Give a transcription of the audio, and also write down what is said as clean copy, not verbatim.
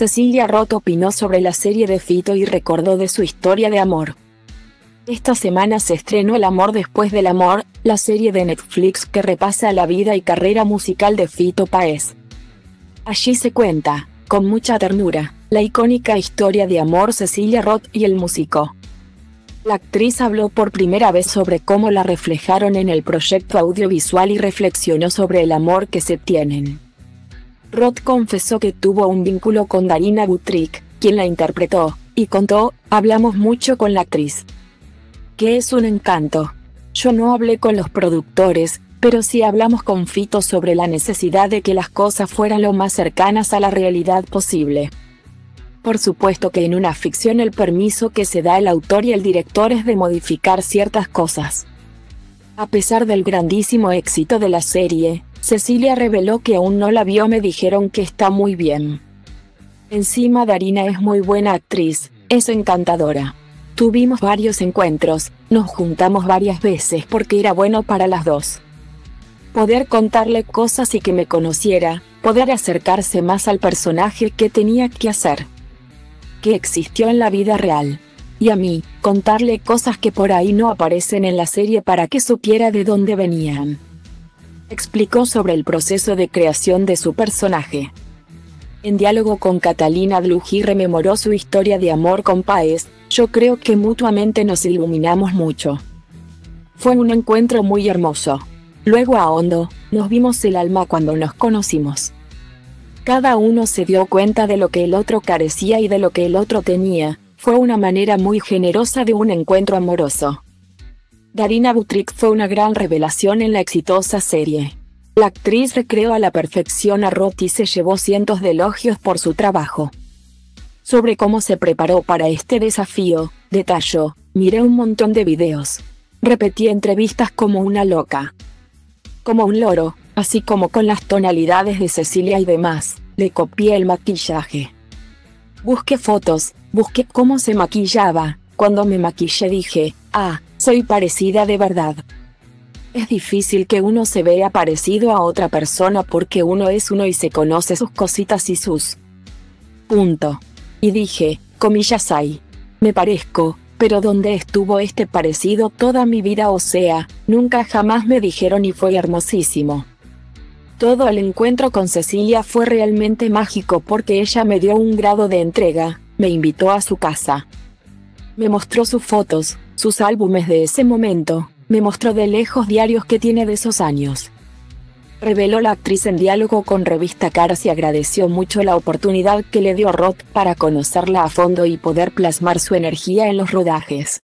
Cecilia Roth opinó sobre la serie de Fito y recordó de su historia de amor. Esta semana se estrenó El amor después del amor, la serie de Netflix que repasa la vida y carrera musical de Fito Páez. Allí se cuenta, con mucha ternura, la icónica historia de amor Cecilia Roth y el músico. La actriz habló por primera vez sobre cómo la reflejaron en el proyecto audiovisual y reflexionó sobre el amor que se tienen. Roth confesó que tuvo un vínculo con Darina Butric, quien la interpretó, y contó: hablamos mucho con la actriz. Que es un encanto. Yo no hablé con los productores, pero sí hablamos con Fito sobre la necesidad de que las cosas fueran lo más cercanas a la realidad posible. Por supuesto que en una ficción el permiso que se da el autor y el director es de modificar ciertas cosas. A pesar del grandísimo éxito de la serie, Cecilia reveló que aún no la vio. Me dijeron que está muy bien. Encima Darina es muy buena actriz, es encantadora. Tuvimos varios encuentros, nos juntamos varias veces porque era bueno para las dos. Poder contarle cosas y que me conociera, poder acercarse más al personaje que tenía que hacer. Que existió en la vida real. Y a mí, contarle cosas que por ahí no aparecen en la serie para que supiera de dónde venían. Explicó sobre el proceso de creación de su personaje. En diálogo con Catalina Dlugi rememoró su historia de amor con Páez. Yo creo que mutuamente nos iluminamos mucho. Fue un encuentro muy hermoso. Luego a hondo, nos vimos el alma cuando nos conocimos. Cada uno se dio cuenta de lo que el otro carecía y de lo que el otro tenía. Fue una manera muy generosa de un encuentro amoroso. Darina Butric fue una gran revelación en la exitosa serie. La actriz recreó a la perfección a Roth y se llevó cientos de elogios por su trabajo. Sobre cómo se preparó para este desafío, detalló: miré un montón de videos. Repetí entrevistas como una loca. Como un loro, así como con las tonalidades de Cecilia y demás, le copié el maquillaje. Busqué fotos, busqué cómo se maquillaba. Cuando me maquillé dije: ah, soy parecida de verdad. Es difícil que uno se vea parecido a otra persona porque uno es uno y se conoce sus cositas y sus... punto. Y dije, comillas ahí. Me parezco, pero ¿dónde estuvo este parecido toda mi vida? O sea, nunca jamás me dijeron y fue hermosísimo. Todo el encuentro con Cecilia fue realmente mágico porque ella me dio un grado de entrega, me invitó a su casa. Me mostró sus fotos, sus álbumes de ese momento, me mostró de lejos diarios que tiene de esos años. Reveló la actriz en diálogo con revista Caras y agradeció mucho la oportunidad que le dio Roth para conocerla a fondo y poder plasmar su energía en los rodajes.